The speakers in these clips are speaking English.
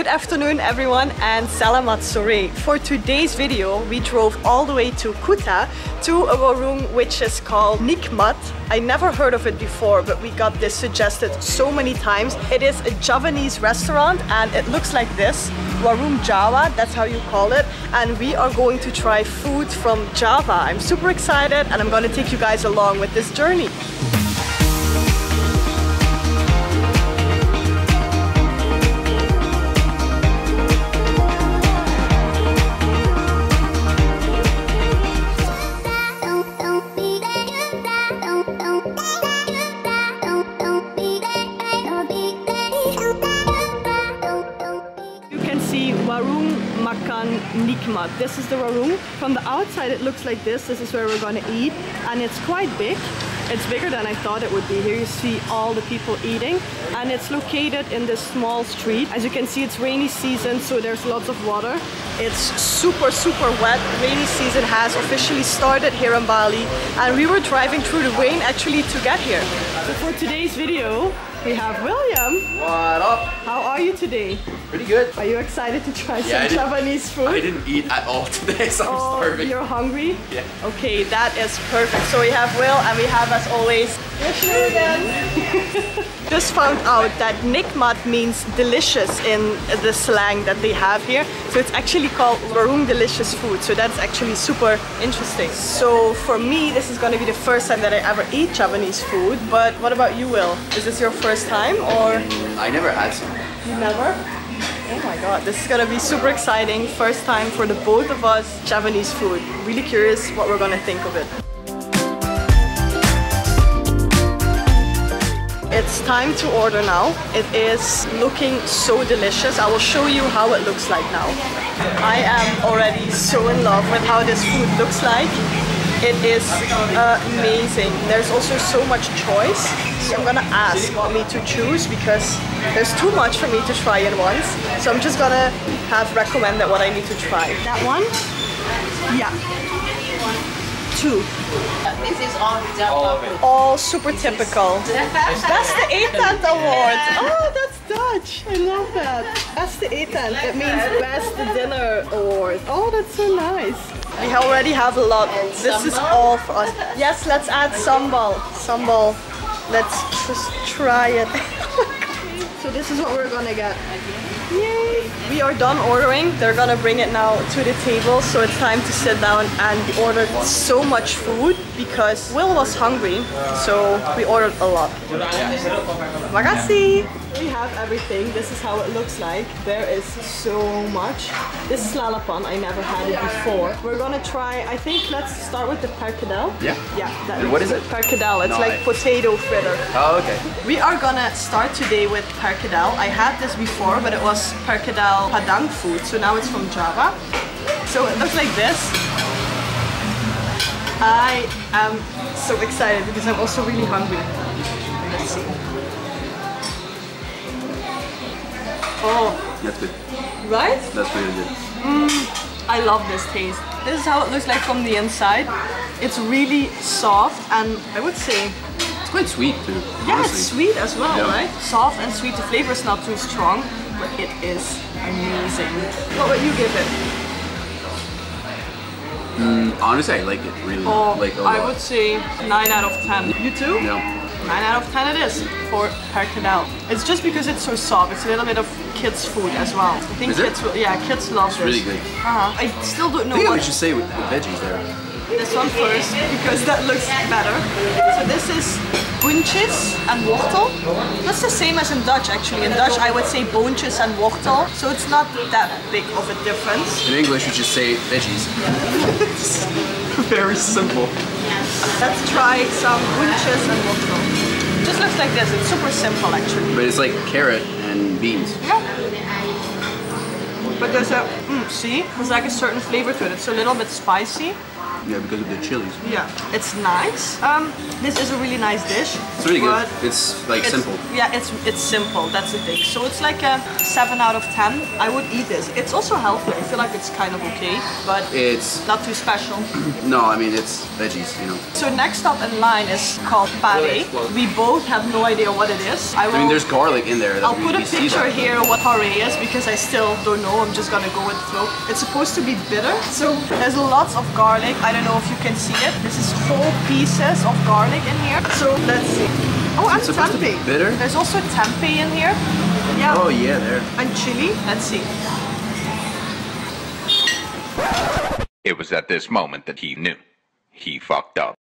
Good afternoon everyone and salamat sore. For today's video we drove all the way to Kuta to a warung which is called Nikmat. I never heard of it before but we got this suggested so many times. It is a Javanese restaurant and it looks like this. Warung Java, that's how you call it. And we are going to try food from Java. I'm super excited and I'm going to take you guys along with this journey. Nikmat. This is the warung. From the outside it looks like this. This is where we're gonna eat and it's quite big. It's bigger than I thought it would be. Here you see all the people eating and it's located in this small street. As you can see it's rainy season so there's lots of water. It's super wet. Rainy season has officially started here in Bali and we were driving through the rain actually to get here. So for today's video we have William. What up? How are you today? Pretty good. Are you excited to try some Javanese food? I didn't eat at all today, so I'm starving. You're hungry? Yeah. Okay, that is perfect. So we have Will and we have, as always, Richard again. Just found out that Nikmat means delicious in the slang that they have here. So it's actually called warung delicious food. So that's actually super interesting. So for me, this is going to be the first time that I ever eat Javanese food. But what about you, Will? Is this your first time or? I never had some. You never? Oh my god, this is gonna be super exciting. First time for the both of us, Javanese food. Really curious what we're gonna think of it. It's time to order now. It is looking so delicious. I will show you how it looks like now. I am already so in love with how this food looks like. It is amazing. There's also so much choice. So I'm gonna ask me to choose because there's too much for me to try at once. So I'm just gonna have recommended what I need to try. That one? Yeah. Two. This is all super typical. That's the 8th award. Oh, that's Dutch. I love that. That's the 8th. That means Best Dinner Award. Oh, that's so nice. We already have a lot. This is all for us. Yes, let's add sambal. Sambal. Let's just try it. So this is what we're gonna get. Yay! We are done ordering. They're gonna bring it now to the table. So it's time to sit down and we ordered so much food because Will was hungry. So we ordered a lot. Magasi! We have everything. This is how it looks like. There is so much. This is lalapan. I never had it before. We're gonna try, I think let's start with the perkedel. Yeah. Yeah. And what is it? Perkedel. It's like potato fritter. Oh, okay. We are gonna start today with perkedel. I had this before, but it was perkedel Padang food. So now it's from Java. So it looks like this. I am so excited because I'm also really hungry. Let's see. Oh, that's good. Right? That's really good. I love this taste. This is how it looks like from the inside. It's really soft and I would say it's quite sweet too. Yeah, honestly. It's sweet as well, yeah. Right? Soft and sweet. The flavor is not too strong, but it is amazing. What would you give it? Honestly, I like it really. Oh, like a lot. I would say 9 out of 10. You too? Yeah. 9 out of 10 it is for perkedel. It's just because it's so soft. It's a little bit of kids' food as well. I think kids will, yeah, kids love it. Really good. I still don't know what we should say with the veggies there. This one first because that looks better. So this is boontjes and wortel. That's the same as in Dutch actually. In Dutch I would say boontjes and wortel. So it's not that big of a difference. In English you just say veggies. Very simple. Let's try some boontjes and wortel. It just looks like this, it's super simple actually. But it's like carrot and beans. Yeah. But there's a, see? There's like a certain flavor to it. It's a little bit spicy, Yeah, because of the chilies. Yeah, it's nice. This is a really nice dish. It's really good. It's like simple. Yeah, it's simple. That's the thing. So it's like a 7 out of 10. I would eat this. It's also healthy. I feel like it's kind of okay, but it's not too special. No, I mean it's veggies, you know. So next up in line is called pare. We both have no idea what it is. I mean, there's garlic in there. I'll put a picture here of what pare is because I still don't know. I'm just gonna go with the flow. It's supposed to be bitter, so there's lots of garlic. I don't know if you can see it. This is 4 pieces of garlic in here. So let's see. Oh, and tempeh. Bitter. There's also tempeh in here. Yeah. Oh yeah, there. And chili. Let's see. It was at this moment that he knew. He fucked up.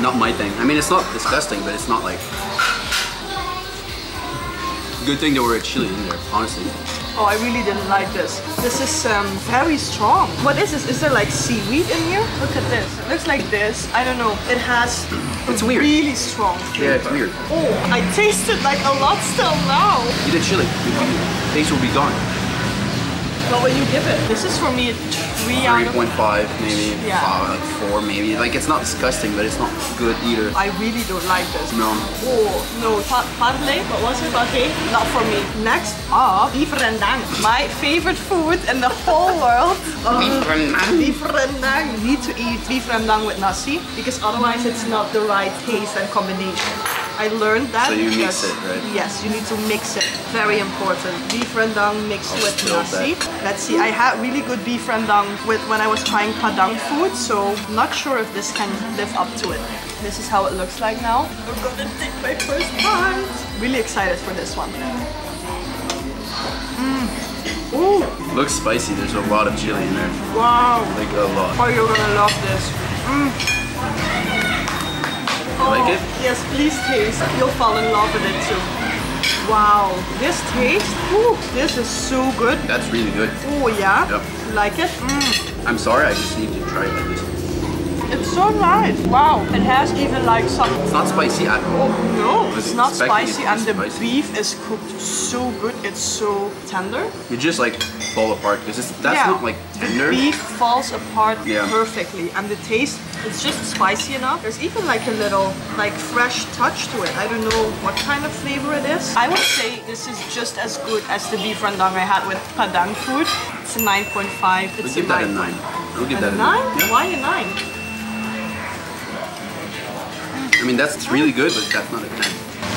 Not my thing. I mean, it's not disgusting, but it's not like... Good thing there were a chili in there, honestly. Oh, I really didn't like this. This is very strong. What is this? Is there like seaweed in here? Look at this. It looks like this. I don't know. It has... It's weird. Really strong. Yeah, it's weird. Oh, I tasted like a lot still now. You did chili. The taste will be gone. What would you give it? This is for me a 3.5 maybe, yeah. 4 maybe. Like it's not disgusting, but it's not good either. I really don't like this. No. Oh no, parle, what was it? Okay, not for me. Next up, beef rendang. My favorite food in the whole world. Beef rendang. Beef rendang. You need to eat beef rendang with nasi because otherwise it's not the right taste and combination. I learned that. So you mix it, right? Yes, you need to mix it. Very important. Beef rendang mixed with nasi. Let's see, I had really good beef rendang when I was trying Padang food, so not sure if this can live up to it. This is how it looks like now. I'm gonna take my first bite. Really excited for this one. Ooh. Looks spicy. There's a lot of chili in there. Wow. Like a lot. Oh, you're gonna love this. You like it? Yes, please taste. You'll fall in love with it too. Wow, this taste, ooh, this is so good. That's really good. Oh yeah? Yep. You like it? I'm sorry, I just need to try it like this. It's so nice. Wow, it has even like some... It's not spicy at all. No, it's not spicy and the beef is cooked so good. It's so tender. You just like fall apart because that's not like tender. The beef falls apart perfectly and the taste, it's just spicy enough. There's even like a little like fresh touch to it. I don't know what kind of flavor it is. I would say this is just as good as the beef rendang I had with Padang food. It's a 9.5. We'll give that a 9. We'll give that a 9. Yeah. Why a 9? I mean, that's really good, but that's not a 10.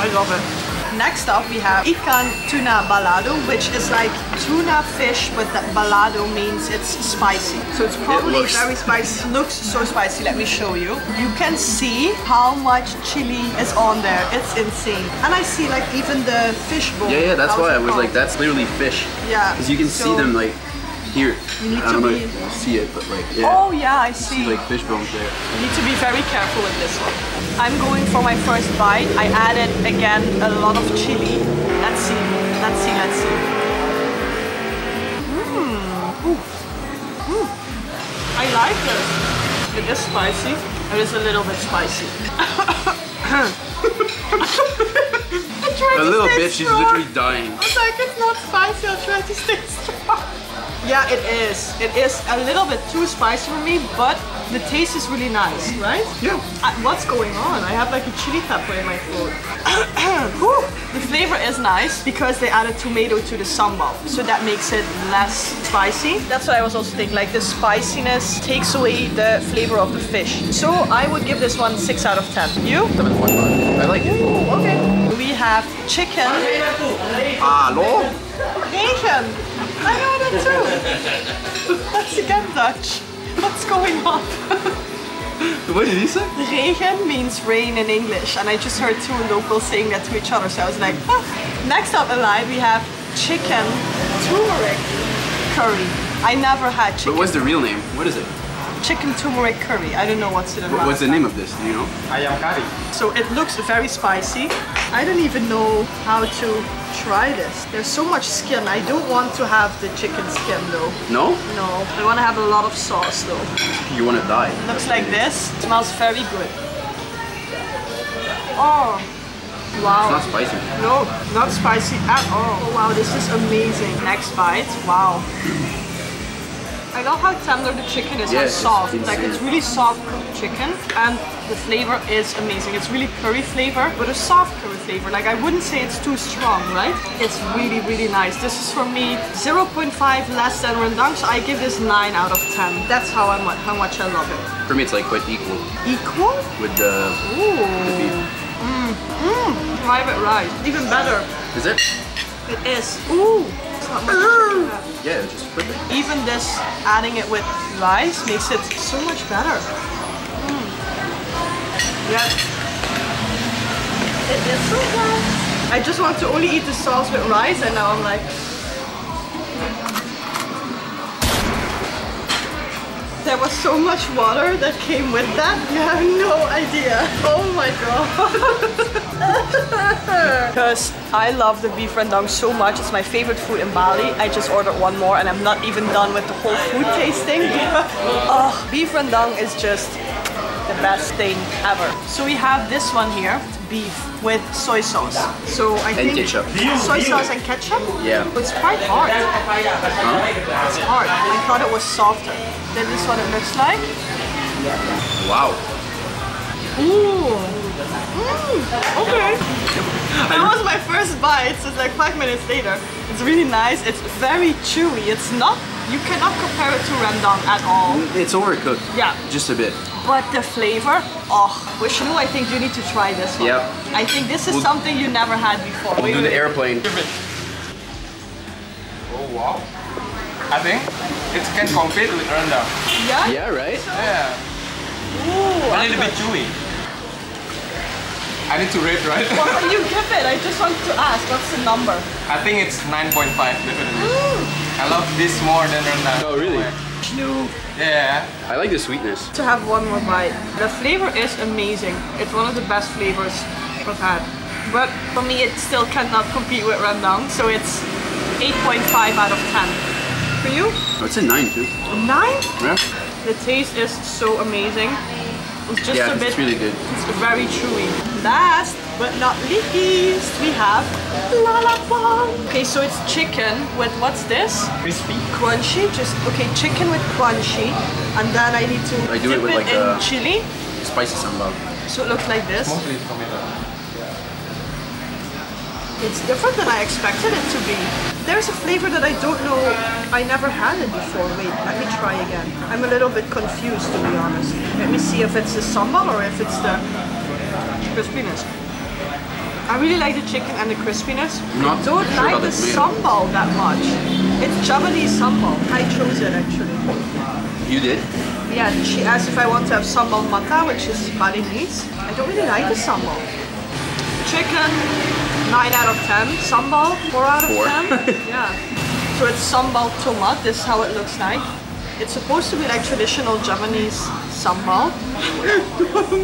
I love it. Next up, we have ikan tuna balado, which is like tuna fish, but that balado means it's spicy. So it's probably very spicy. Looks so spicy. Let me show you. You can see how much chili is on there. It's insane. And I see like even the fish bone. Yeah, yeah, that's why I was like, that's literally fish. Yeah. Because you can see them like... Here, I don't know if you see it, but like, yeah. Oh yeah, I see. Like fish bones there. You need to be very careful with this one. I'm going for my first bite. I added, again, a lot of chili. Let's see, let's see, let's see. I like this. It is spicy. It is a little bit spicy. A little bit, she's literally dying. I was like, it's not spicy, I'll try to stay strong. Yeah, it is. It is a little bit too spicy for me, but the taste is really nice, right? Yeah. What's going on? I have like a chili pepper in my throat. The flavor is nice because they added tomato to the sambal, so that makes it less spicy. That's what I was also thinking, like the spiciness takes away the flavor of the fish. So I would give this one 6 out of 10. You? 7.5. I like it. Ooh, okay. We have chicken. Hallo? Regen. I ordered too. That's again Dutch. What's going on? What did he say? Regen means rain in English, and I just heard 2 locals saying that to each other, so I was like, ah. Next up in line we have chicken turmeric curry. I never had chicken. But what's the real name? What is it? Chicken turmeric curry. I don't know what's it about. What's the name of this? Do you know? Ayam curry. So it looks very spicy. I don't even know how to try this. There's so much skin. I don't want to have the chicken skin though. No? No. I want to have a lot of sauce though. You want to die. Looks like this. It smells very good. Oh. Wow. It's not spicy. No, not spicy at all. Oh wow, this is amazing. Next bite. Wow. I love how tender the chicken is, yes, how soft. It's like it's really soft cooked chicken, and the flavor is amazing. It's really curry flavor, but a soft curry flavor. Like, I wouldn't say it's too strong, right? It's really, really nice. This is for me 0.5 less than rendang, so I give this 9 out of 10. That's how much I love it. For me, it's like quite equal. Equal? With the, beef. Private rice. Even better. Is it? It is. Ooh. Yeah, it's just perfect. Even this, adding it with rice makes it so much better. Yeah. It is so good. I just want to only eat the sauce with rice, and now I'm like... There was so much water that came with that. You have no idea. Oh my god. Because I love the beef rendang so much. It's my favorite food in Bali. I just ordered one more and I'm not even done with the whole food tasting. Oh, beef rendang is just the best thing ever. So we have this one here. Beef with soy sauce. So I think ketchup. Soy sauce and ketchup? Yeah. But it's quite hard. Huh? It's hard. I thought it was softer. Then this is what it looks like. Wow. Ooh. Okay. That was my first bite, so it's like 5 minutes later. It's really nice. It's very chewy. It's not, you cannot compare it to rendang at all. It's overcooked. Yeah. Just a bit. But the flavor, oh, Vishnu, I think you need to try this one. Yep. I think this is something you never had before. We'll do the airplane. Oh, wow. I think it can compete with rendang. Yeah? Yeah, right? So, yeah. Ooh, a little bit chewy. I need to rate, right? What can you give it? I just want to ask, what's the number? I think it's 9.5, definitely. I love this more than rendang. Oh, really? No. Yeah. I like the sweetness. To have one more bite. The flavor is amazing. It's one of the best flavors I've had. But for me, it still cannot compete with rendang. So it's 8.5 out of 10. For you? Oh, it's a 9 too. 9? Yeah. The taste is so amazing. It's just a bit, it's really good. It's very chewy. Last but not least, we have lalapan. Okay, so it's chicken with, what's this? Crispy. Crunchy, just, okay, chicken with crunchy. And then I need to I do dip it, with it like in chili. Spicy sambal. So it looks like this. Mostly tomato. Yeah. It's different than I expected it to be. There's a flavor that I don't know, I never had it before. Wait, let me try again. I'm a little bit confused, to be honest. Let me see if it's the sambal or if it's the crispiness. I really like the chicken and the crispiness. I don't like the sambal that much. It's Javanese sambal. I chose it actually. You did? Yeah, she asked if I want to have sambal mata, which is Balinese. I don't really like the sambal. Chicken. 9 out of 10. Sambal, 4 out of 10. Yeah. So it's sambal tomat. This is how it looks like. It's supposed to be like traditional Javanese sambal.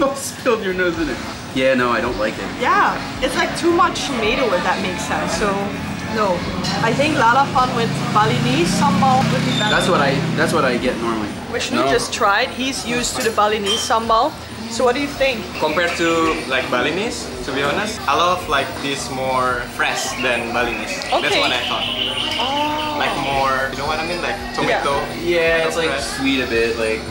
Don't spill your nose in it. Yeah, no, I don't like it. Yeah. It's like too much tomato, if that makes sense. So, no. I think lalapan with Balinese sambal would be better. That's what I get normally. Vishnu just tried. He's used to the Balinese sambal. So what do you think? Compared to like Balinese, to be honest, I love like this more fresh than Balinese. Okay. That's what I thought. Oh. Like more, you know what I mean? Like tomato. Yeah, it's like sweet a bit, like.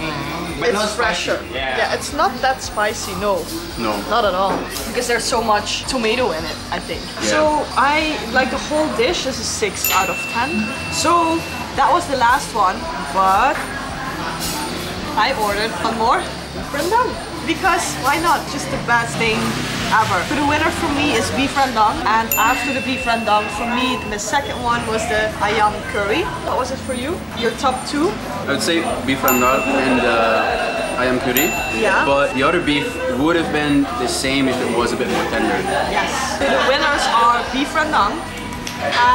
But it's fresher. Yeah, it's not that spicy, no. No. Not at all. Because there's so much tomato in it, I think. Yeah. So I like the whole dish is a 6 out of 10. So that was the last one, but I ordered one more rendang. Because why not? Just the best thing ever. So the winner for me is beef rendang, and after the beef rendang, for me the second one was the ayam curry. What was it for you? Your top two? I would say beef rendang and ayam curry. Yeah. But the other beef would have been the same if it was a bit more tender. Yes. So the winners are beef rendang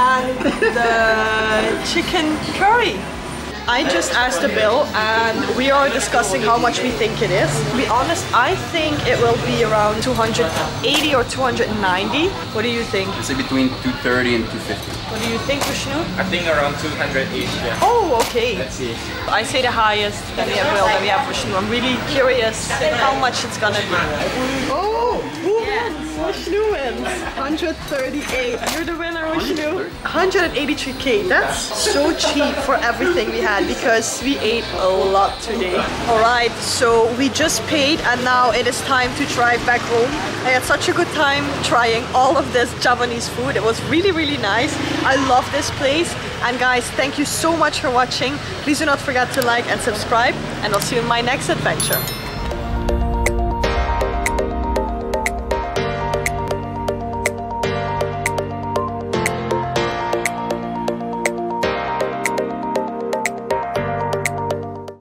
and the chicken curry. I just asked the bill and we are discussing how much we think it is. To be honest, I think it will be around 280 or 290. What do you think? It's between 230 and 250. What do you think, Vishnu? I think around 200-ish. Yeah. Oh, okay. Let's see. I say the highest, then we have Will, then we have Vishnu. I'm really curious how much it's gonna be. Oh, who wins? Vishnu wins. 138. You're the winner, Vishnu. 183k. That's so cheap for everything we had because we ate a lot today. Alright, so we just paid and now it is time to drive back home. I had such a good time trying all of this Javanese food. It was really, really nice. I love this place. And guys, thank you so much for watching. Please do not forget to like and subscribe, and I'll see you in my next adventure.